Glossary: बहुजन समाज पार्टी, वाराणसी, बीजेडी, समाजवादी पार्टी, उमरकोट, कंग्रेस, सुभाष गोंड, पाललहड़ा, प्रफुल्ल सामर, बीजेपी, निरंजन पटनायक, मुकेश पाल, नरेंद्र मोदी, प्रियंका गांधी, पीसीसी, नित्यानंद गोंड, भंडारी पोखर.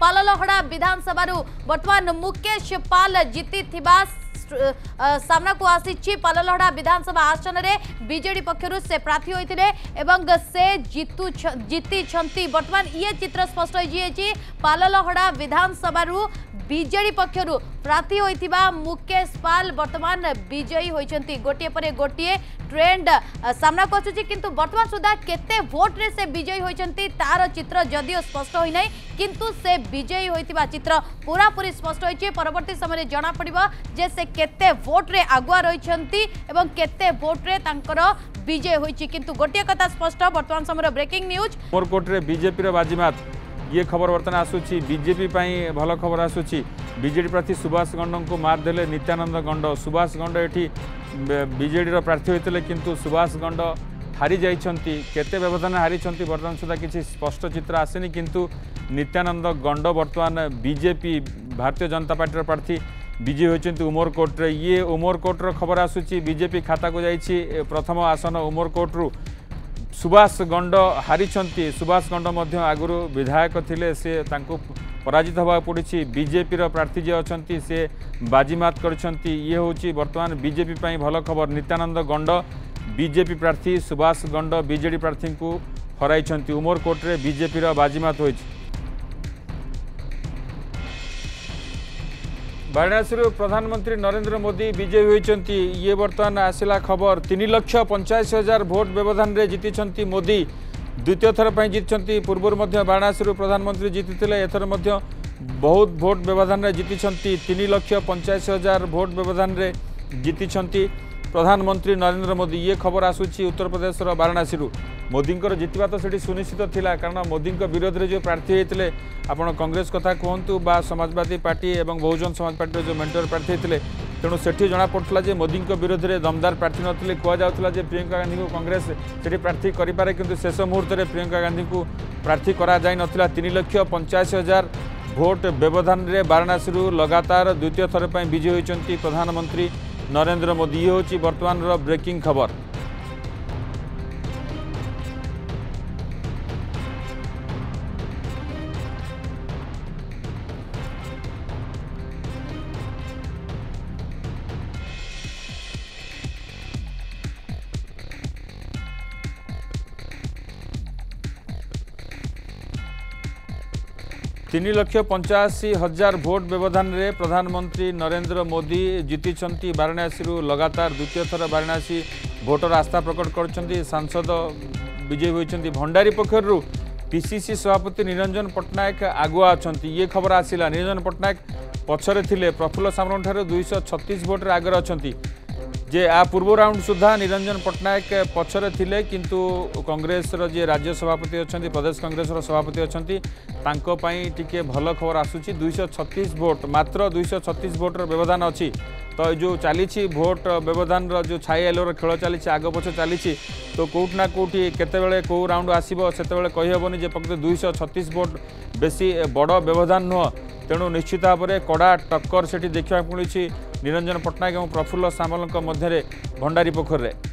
पाललहड़ा विधानसभा वर्तमान मुकेश पाल जीति सामना को आसी पाललहड़ा विधानसभा आसन में बीजेडी पक्षर से प्रार्थी होते एवं से जीति वर्तमान ये चित्र स्पष्ट हो पाललहड़ा विधानसभा बीजेडी पक्षर प्रार्थी होता मुकेश पाल वर्तमान विजयी होती गोटे पर गोटे ट्रेंड सामना को आसुची किंतु वर्तमान सुधा केते वोट रे से विजयी होती तार चित्र जदियो स्पष्ट होई नै किंतु से विजयी होता चित्र पूरा पूरी स्पष्ट होई परवर्ती समय जना पड़िबो जे से केते वोट रे आगुआ रहिछंती एवं केते वोट रे तांकर विजय होई किंतु गोटे कथा स्पष्ट वर्तमान समय ब्रेकिंग न्यूज उमरकोट रे बीजेपी रे बाजीमात ये खबर बर्तमान आसूची बीजेपी भल खबर आसूची बीजेडी प्रार्थी सुभाष गोंड को मार देले नित्यानंद गोंड सुभाष गोंड एठी बीजेडी रो प्रार्थी होते किंतु सुभाष गोंड हारी जाइछंती केते व्यवधान हारी छंती बर्तमान सुधा किसी स्पष्ट चित्र आसेनी किंतु नित्यानंद गोंड बर्तमान बीजेपी भारतीय जनता पार्टी प्रार्थी विजयी होइछंती उमरकोट रे ये उमरकोट रो खबर आसूची बीजेपी खाता को जाइछि प्रथम आसन उमरकोट रु सुभाष गोंड हारी छंती सुभाष गोंड मध्य आगुरु विधायक थिले से तांको पराजित होगा पड़ी बीजेपी रो प्रार्थी जे अच्छा से बाजीमात करछंती ये होची वर्तमान बीजेपी पाई भल खबर नित्यानंद गोंड बीजेपी प्रार्थी सुभाष गोंड बीजेडी प्रार्थी को हराई छंती उमरकोट रे बीजेपी रो बाजीमात होइछ वाराणसी प्रधानमंत्री नरेंद्र मोदी विजयी होती ये बर्तमान आसला खबर 3,85,000 भोट व्यवधान में जीति मोदी द्वितीय थर पर जीति पूर्वर वाराणसी प्रधानमंत्री जीति एथर बहुत भोट व्यवधान में जीति 3,85,000 भोट व्यवधान में जीति प्रधानमंत्री नरेंद्र मोदी ये खबर आसूची उत्तर प्रदेश वाराणसी मोदी जितवा तो सीट सुनिश्चित थिला कारण मोदी विरोध में जो प्रार्थी होते आपड़ कंग्रेस कथा कहतु बा समाजवादी पार्टी और बहुजन समाज पार्टी जो मेंटर प्रार्थी होते तेणु सेठी जना पड़ता है मोदी विरोध में दमदार प्रार्थी नथिले कहला प्रियंका गांधी को कांग्रेस से प्रार्थी करे कि शेष मुहूर्त में प्रियंका गांधी को प्रार्थी करा जाय नथिला 3,85,000 भोट व्यवधान में वाराणसी लगातार द्वितीय थर पर विजयी होती प्रधानमंत्री नरेंद्र मोदी ये होची वर्तमान रो ब्रेकिंग खबर तीन लाख 85,000 भोट व्यवधान में प्रधानमंत्री नरेंद्र मोदी जीति वाराणसी लगातार द्वितीय थर वाराणसी भोटर आस्था प्रकट कर सांसद विजयी होती भंडारी पक्षर पीसीसी सभापति निरंजन पटनायक आगुआ अच्छा ये खबर आसला निरंजन पटनायक पछरे थिले प्रफुल्ल सामर ठार 236 भोटे आगे अच्छा जे आ पूर्व राउंड सुधा निरंजन पटनायक पछरे थिले किंतु कांग्रेस जे राज्य सभापति अच्छा प्रदेश कांग्रेस सभापति अच्छा तांको पाई टिके भल खबर आसूची 236 भोट मात्र 236 भोटर व्यवधान अच्छी तो जो चली भोट व्यवधान जो छाई आलोर खेल चली आग पछ चली तो कौटना कौटी केतबेले कौ राउंड आसो से कहीहबनी पक्ष 236 भोट बेसी बड़ व्यवधान नुह तेणु निश्चित भाव में कड़ा टक्कर सेठी देखा मिली निरंजन पटनायक और प्रफुल्ल सामर मध्य भंडारी पोखर में।